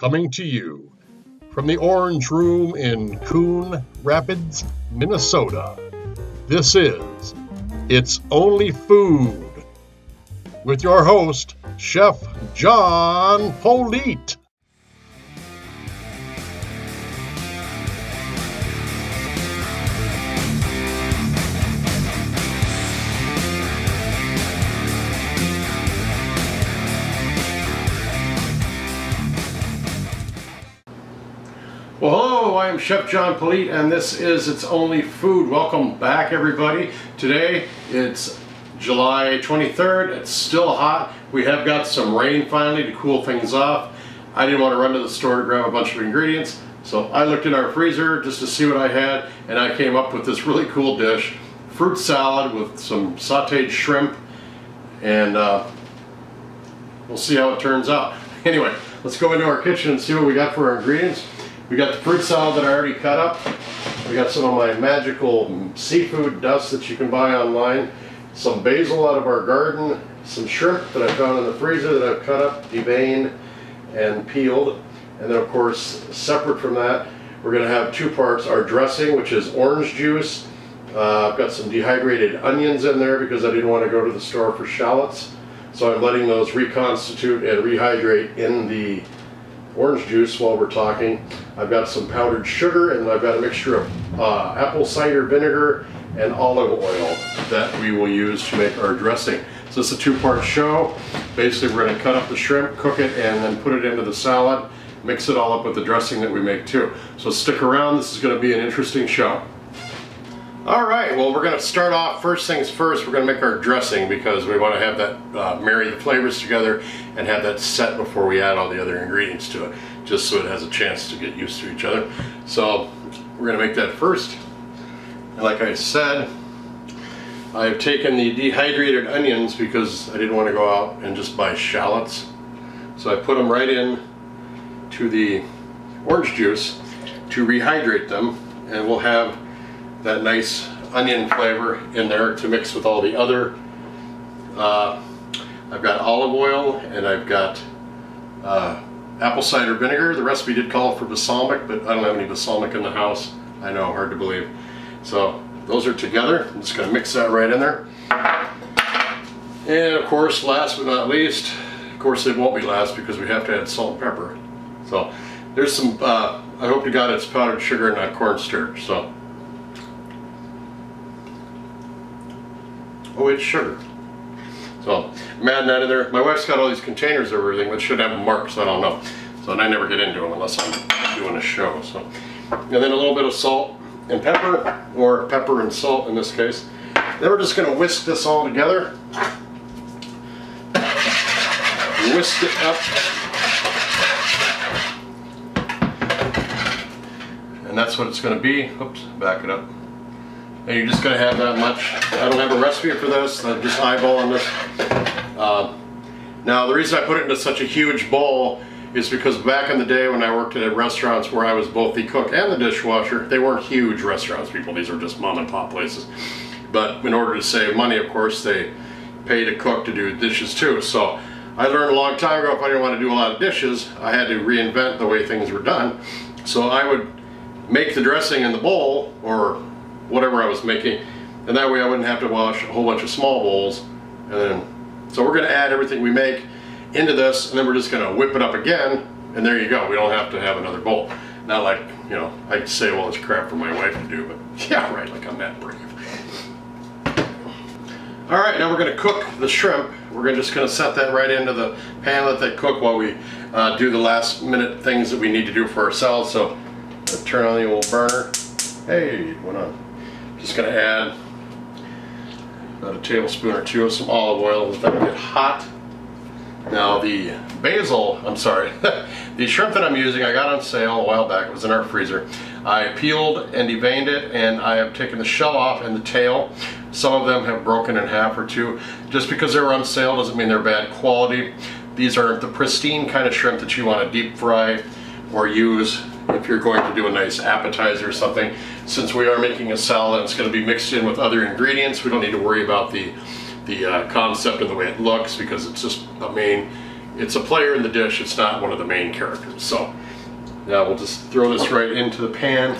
coming to you from the Orange Room in Coon Rapids, Minnesota. This is It's Only Food with your host, Chef John Politte. Well, hello, I am Chef John Politte, and this is It's Only Food. Welcome back, everybody. Today, it's July 23rd. It's still hot. We have got some rain, finally, to cool things off. I didn't want to run to the store to grab a bunch of ingredients, so I looked in our freezer just to see what I had, and I came up with this really cool dish. Fruit salad with some sautéed shrimp, and we'll see how it turns out. Anyway, let's go into our kitchen and see what we got for our ingredients. We got the fruit salad that I already cut up. We got some of my magical seafood dust that you can buy online. Some basil out of our garden. Some shrimp that I found in the freezer that I've cut up, deveined, and peeled. And then of course, separate from that, we're gonna have two parts. Our dressing, which is orange juice. I've got some dehydrated onions in there because I didn't want to go to the store for shallots. So I'm letting those reconstitute and rehydrate in the orange juice while we're talking. I've got some powdered sugar, and I've got a mixture of apple cider vinegar and olive oil that we will use to make our dressing. So it's a two-part show. Basically, we're going to cut up the shrimp, cook it, and then put it into the salad, mix it all up with the dressing that we make too. So stick around, this is going to be an interesting show. Alright, well, we're going to start off, first things first, we're going to make our dressing because we want to have that, marry the flavors together and have that set before we add all the other ingredients to it, just so it has a chance to get used to each other. So, we're going to make that first. And like I said, I have taken the dehydrated onions because I didn't want to go out and just buy shallots. So I put them right in to the orange juice to rehydrate them, and we'll have that nice onion flavor in there to mix with all the other. I've got olive oil, and I've got apple cider vinegar. The recipe did call for balsamic, but I don't have any balsamic in the house. I know, hard to believe. So those are together. I'm just gonna mix that right in there. And of course, last but not least, of course it won't be last because we have to add salt and pepper. So there's some, I hope to God it's powdered sugar and not cornstarch. So. Oh, it's sugar. So I'm adding that in there. My wife's got all these containers of everything that should have marks, I don't know. So, and I never get into them unless I'm doing a show. So, and then a little bit of salt and pepper, or pepper and salt in this case. Then we're just going to whisk this all together. Whisk it up. And that's what it's going to be. Oops, back it up. And you're just going to have that much. I don't have a recipe for this, I'm just eyeballing this. Now the reason I put it into such a huge bowl is because back in the day when I worked at restaurants where I was both the cook and the dishwasher, they weren't huge restaurants, people. These were just mom and pop places. But in order to save money, of course, they paid a cook to do dishes too. So I learned a long time ago if I didn't want to do a lot of dishes, I had to reinvent the way things were done. So I would make the dressing in the bowl, or whatever I was making, and that way I wouldn't have to wash a whole bunch of small bowls. And then, so we're going to add everything we make into this, and then we're just going to whip it up again, and there you go. We don't have to have another bowl. Not like, you know, I'd say, well, it's crap for my wife to do, but yeah, right, like I'm that brave. All right, now we're going to cook the shrimp. We're just going to set that right into the pan, let that cook while we do the last minute things that we need to do for ourselves. So I'll turn on the old burner. Hey, it went on. Just going to add about a tablespoon or two of some olive oil. Let that get hot. Now the basil, I'm sorry, the shrimp that I'm using I got on sale a while back. It was in our freezer. I peeled and deveined it, and I have taken the shell off and the tail. Some of them have broken in half or two. Just because they were on sale doesn't mean they're bad quality. These are the pristine kind of shrimp that you want to deep fry or use if you're going to do a nice appetizer or something. Since we are making a salad, it's going to be mixed in with other ingredients. We don't need to worry about the concept of the way it looks because it's just the main it's a player in the dish, it's not one of the main characters. So now we'll just throw this right into the pan,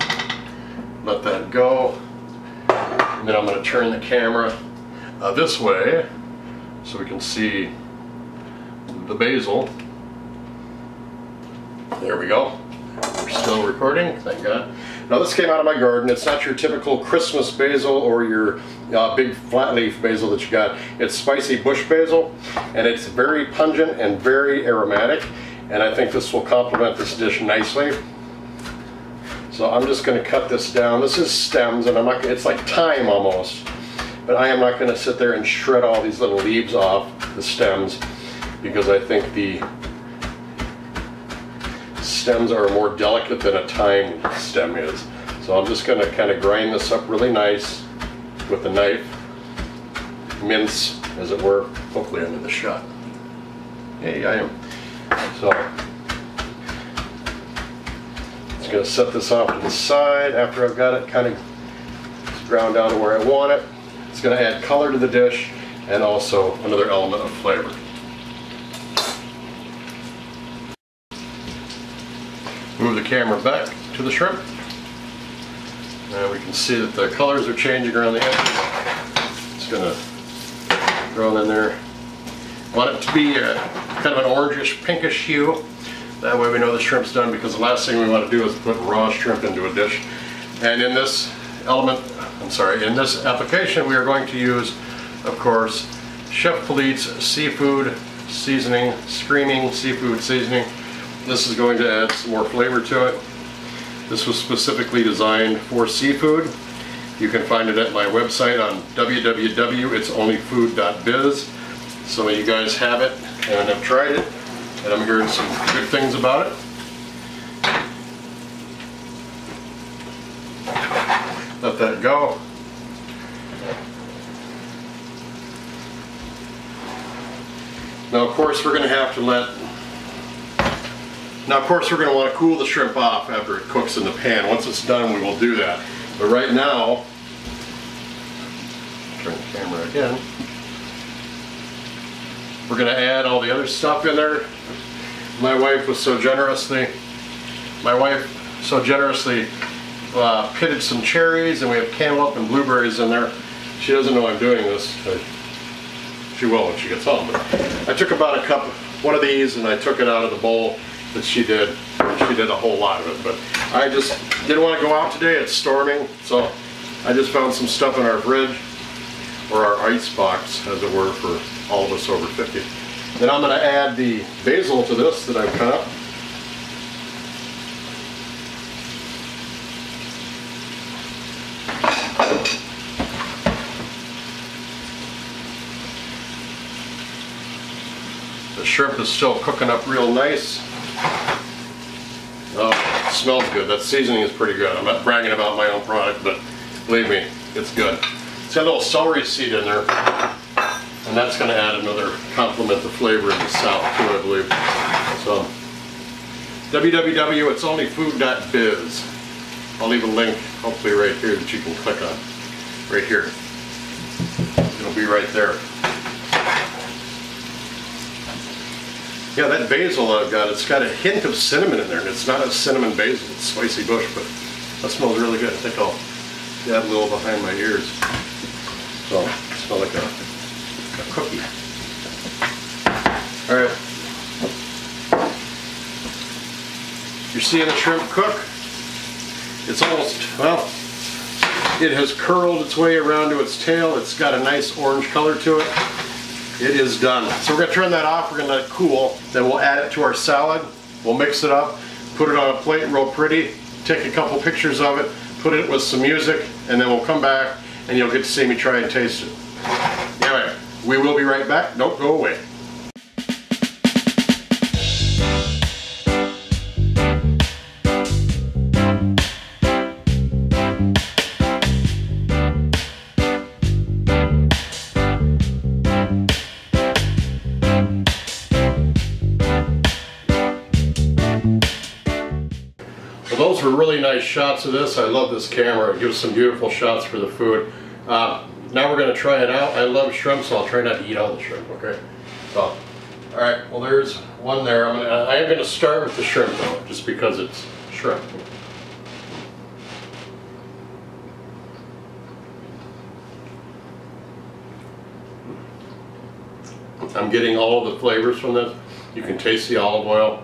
let that go, and then I'm going to turn the camera this way so we can see the basil. There we go. We're still recording, thank God. Now this came out of my garden. It's not your typical Christmas basil or your big flat leaf basil that you got. It's spicy bush basil, and it's very pungent and very aromatic, and I think this will complement this dish nicely. So I'm just going to cut this down. This is stems, and I'm not, it's like thyme almost, but I am not going to sit there and shred all these little leaves off the stems, because I think the stems are more delicate than a thyme stem is. So I'm just going to kind of grind this up really nice with a knife, mince as it were. Hopefully I'm in the shot. Hey, I am. So I'm just going to set this off to the side after I've got it kind of ground down to where I want it. It's going to add color to the dish and also another element of flavor. Move the camera back to the shrimp, and we can see that the colors are changing around the edges. It's going to throw it in there. I want it to be a, kind of an orangish, pinkish hue. That way we know the shrimp's done, because the last thing we want to do is put raw shrimp into a dish. And in this in this application, we are going to use, of course, Chef Politte's seafood seasoning, screaming seafood seasoning. This is going to add some more flavor to it. This was specifically designed for seafood. You can find it at my website on www.itsonlyfood.biz. Some of you guys have it and have tried it, and I'm hearing some good things about it. Let that go. Now, of course, we're going to have to let we're going to want to cool the shrimp off after it cooks in the pan. Once it's done, we will do that. But right now, turn the camera again. We're going to add all the other stuff in there. My wife so generously pitted some cherries, and we have cantaloupe and blueberries in there. She doesn't know I'm doing this. She will when she gets home. But I took about a cup, one of these, and I took it out of the bowl that she did. She did a whole lot of it, but I just didn't want to go out today. It's storming, so I just found some stuff in our fridge, or our ice box, as it were, for all of us over 50. Then I'm going to add the basil to this that I've cut up. The shrimp is still cooking up real nice. Oh, it smells good. That seasoning is pretty good. I'm not bragging about my own product, but believe me, it's good. It's got a little celery seed in there, and that's going to add another complement of flavor in the south too, I believe. So, www.itsonlyfood.biz. I'll leave a link, hopefully right here, that you can click on. Right here. It'll be right there. Yeah, that basil I've got, it's got a hint of cinnamon in there, and it's not a cinnamon basil, it's spicy bush, but that smells really good. I think I'll get a little behind my ears. So, it smells like a cookie. Alright. You're seeing the shrimp cook. It's almost, well, it has curled its way around to its tail. It's got a nice orange color to it. It is done. So we're going to turn that off, we're going to let it cool, then we'll add it to our salad, we'll mix it up, put it on a plate real pretty, take a couple pictures of it, put it with some music, and then we'll come back and you'll get to see me try and taste it. Anyway, we will be right back. Don't go away. Those were really nice shots of this. I love this camera. It gives some beautiful shots for the food. Now we're going to try it out. I love shrimp, so I'll try not to eat all the shrimp, okay? So, All right, well, there's one there. I am going to start with the shrimp, though, just because it's shrimp. I'm getting all of the flavors from this. You can taste the olive oil,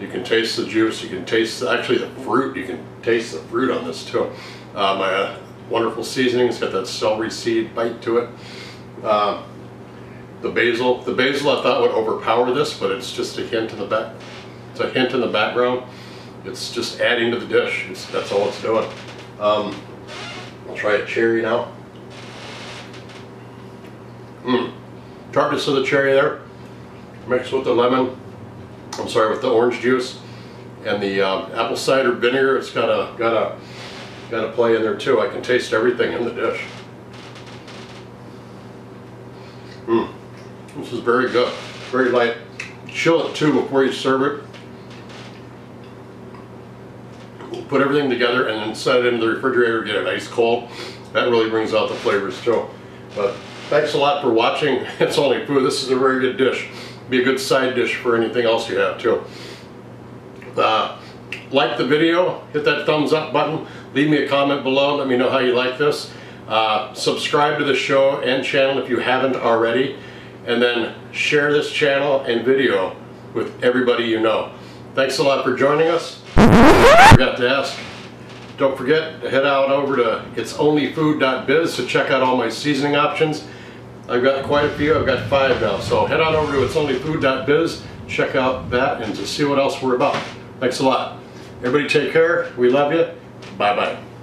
you can taste the juice, you can taste actually the fruit. You can taste the fruit on this too. My wonderful seasoning, it's got that celery seed bite to it. The basil I thought would overpower this, but it's just a hint in the back. It's a hint in the background. It's just adding to the dish. That's all it's doing. I'll try a cherry now. Tartness of the cherry there, mixed with the lemon, I'm sorry, with the orange juice and the apple cider vinegar. It's got a play in there too. I can taste everything in the dish. This is very good, very light. Chill it too before you serve it. Put everything together and then set it into the refrigerator, get it ice cold. That really brings out the flavors too. But thanks a lot for watching It's Only Food. This is a very good dish. Be a good side dish for anything else you have too. Like the video, hit that thumbs up button, leave me a comment below, let me know how you like this. Subscribe to the show and channel if you haven't already, and then share this channel and video with everybody you know. Thanks a lot for joining us. I forgot to ask. Don't forget to head out over to itsonlyfood.biz to check out all my seasoning options. I've got quite a few. I've got 5 now. So head on over to itsonlyfood.biz, check out that, and to see what else we're about. Thanks a lot. Everybody take care. We love you. Bye-bye.